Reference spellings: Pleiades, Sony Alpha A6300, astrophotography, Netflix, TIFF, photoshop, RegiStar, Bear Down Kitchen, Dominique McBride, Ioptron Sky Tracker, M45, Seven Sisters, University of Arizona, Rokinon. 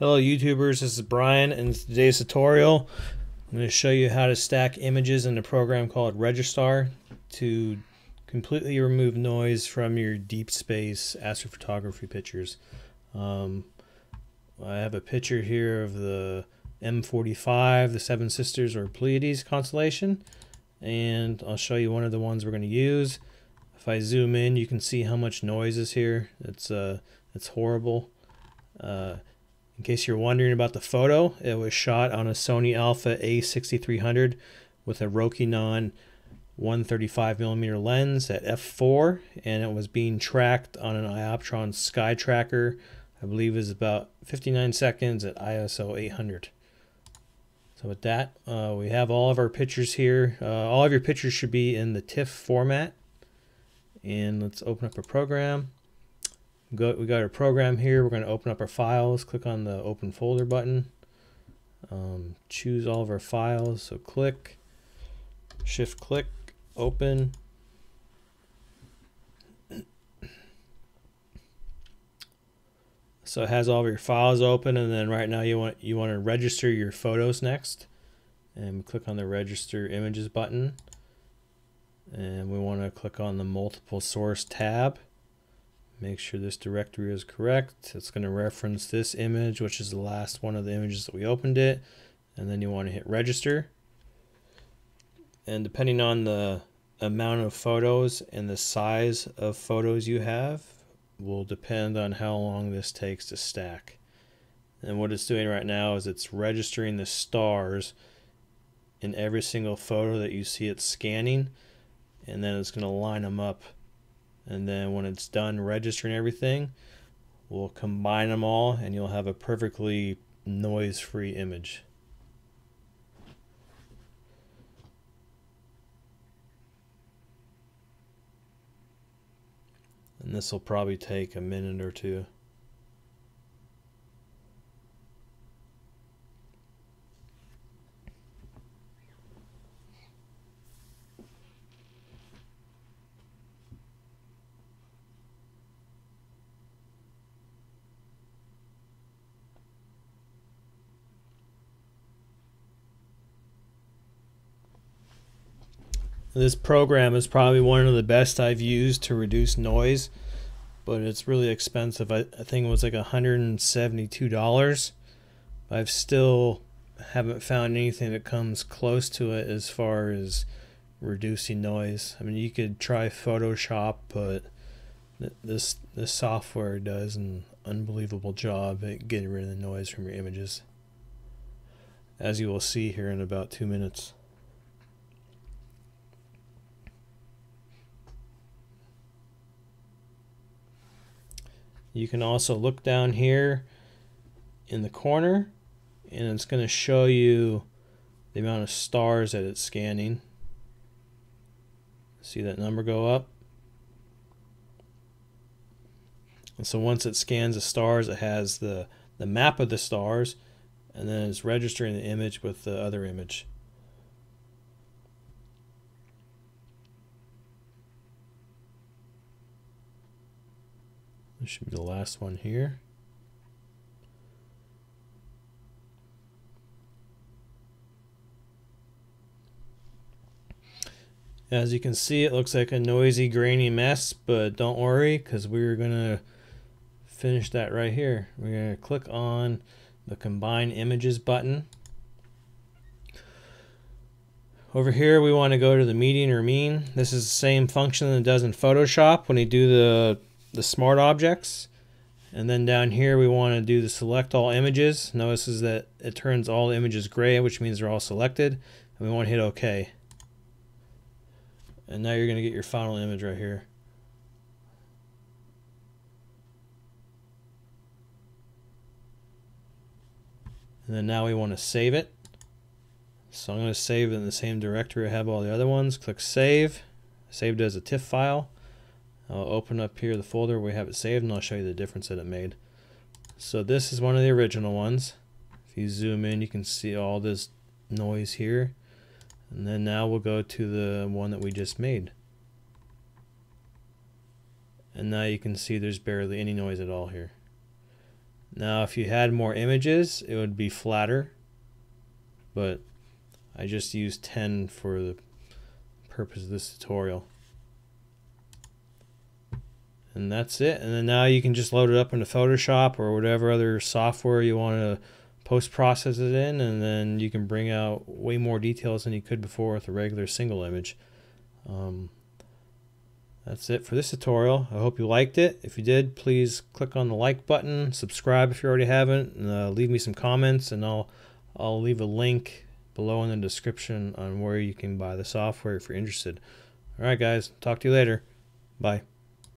Hello YouTubers, this is Brian, and in today's tutorial I'm going to show you how to stack images in a program called RegiStar to completely remove noise from your deep space astrophotography pictures. I have a picture here of the M45, the Seven Sisters or Pleiades constellation, and I'll show you one of the ones we're going to use. If I zoom in, you can see how much noise is here. It's horrible. In case you're wondering about the photo, it was shot on a Sony Alpha A6300 with a Rokinon 135mm lens at f4, and it was being tracked on an Ioptron Sky Tracker. I believe is about 59 seconds at ISO 800. So with that, we have all of our pictures here. All of your pictures should be in the TIFF format. And let's open up a program. We got our program here. We're going to open up our files. Click on the open folder button. Choose all of our files. So click, shift click, open. So it has all of your files open, and then right now you want to register your photos next. And click on the register images button. And we want to click on the multiple source tab. Make sure this directory is correct. It's going to reference this image, which is the last one of the images that we opened it. And then you want to hit register. And depending on the amount of photos and the size of photos you have will depend on how long this takes to stack. And what it's doing right now is it's registering the stars in every single photo that you see it scanning. And then it's going to line them up. And then when it's done registering everything, we'll combine them all and you'll have a perfectly noise-free image. And this will probably take a minute or two. This program is probably one of the best I've used to reduce noise, but it's really expensive. I think it was like $172. I still haven't found anything that comes close to it as far as reducing noise. I mean, you could try Photoshop, but this software does an unbelievable job at getting rid of the noise from your images, as you will see here in about 2 minutes. You can also look down here in the corner, and it's going to show you the amount of stars that it's scanning. See that number go up? And so once it scans the stars, it has the map of the stars, and then it's registering the image with the other image. This should be the last one here. As you can see, it looks like a noisy, grainy mess, but don't worry, because we're going to finish that right here. We're going to click on the Combine Images button. Over here, we want to go to the median or mean. This is the same function that it does in Photoshop when you do the smart objects, and then down here we want to do the select all images. Notice that it turns all images gray, which means they're all selected, and we want to hit OK. And now you're going to get your final image right here. And then now we want to save it. So I'm going to save it in the same directory I have all the other ones. Click Save. Saved as a TIFF file. I'll open up here the folder where we have it saved, and I'll show you the difference that it made. So this is one of the original ones. If you zoom in, you can see all this noise here. And then now we'll go to the one that we just made. And now you can see there's barely any noise at all here. Now if you had more images it would be flatter, but I just used 10 for the purpose of this tutorial. And that's it. And then now you can just load it up into Photoshop or whatever other software you want to post-process it in, and then you can bring out way more details than you could before with a regular single image. That's it for this tutorial. I hope you liked it. If you did, please click on the like button, subscribe if you already haven't, and leave me some comments, and I'll leave a link below in the description on where you can buy the software if you're interested. All right guys, talk to you later. Bye.